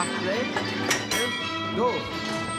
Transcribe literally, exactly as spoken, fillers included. After it, go.